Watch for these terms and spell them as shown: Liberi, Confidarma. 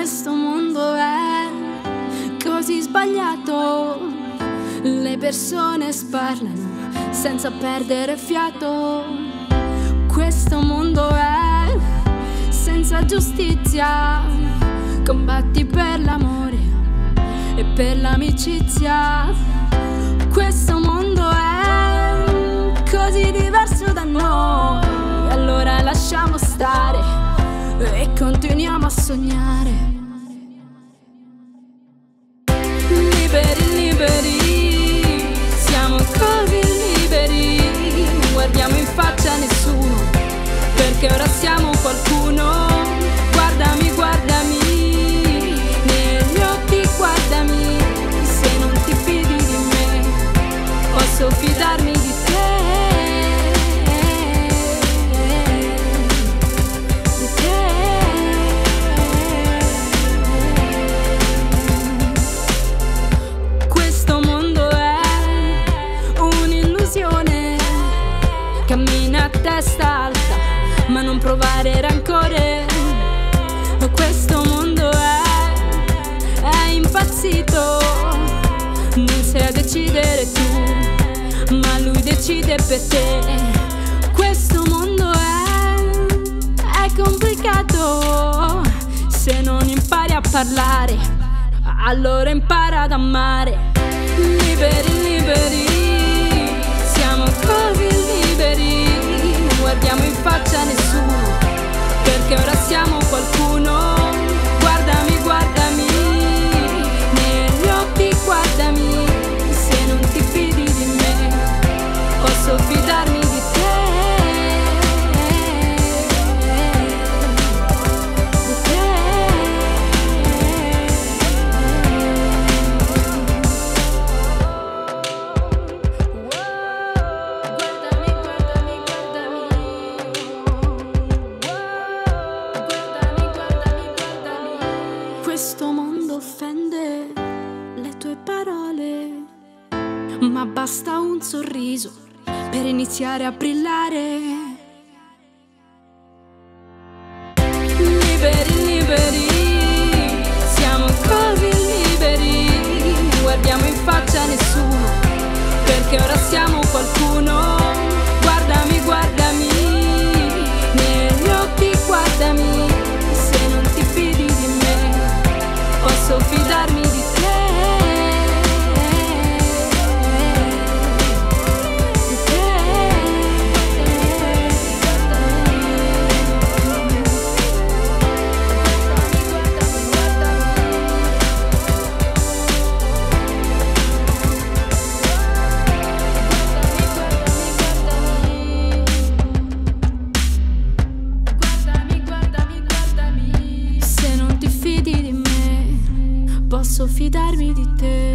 questo mondo è così sbagliato, le persone sparlano senza perdere fiato. Questo mondo è senza giustizia, combatti per l'amore e per l'amicizia. Questo mondo è così diverso da noi, allora lasciamo stare e continuiamo a sognare. Liberi, liberi, siamo così liberi, non guardiamo in faccia a nessuno, perché ora siamo qualcuno. Guardami, guardami, negli occhi guardami, se non ti fidi di me, posso fidarmi di te. Testa alta, ma non provare rancore. Questo mondo è impazzito, non sei a decidere tu, ma lui decide per te. Questo mondo è complicato, se non impari a parlare, allora impara ad amare. Liberi, liberi, siamo così liberi, guardiamo in faccia a nessuno, perché ora siamo qualcuno. Guardami, guardami, negli occhi guardami, se non ti fidi di me, posso fidarmi di te. Questo mondo offende le tue parole, ma basta un sorriso per iniziare a brillare. Liberi, liberi, siamo così liberi, non guardiamo in faccia a nessuno, perché ora siamo qualcuno. Guardami, guardami, negli occhi guardami, se non ti fidi di me, posso fidarmi di te. Posso fidarmi di te.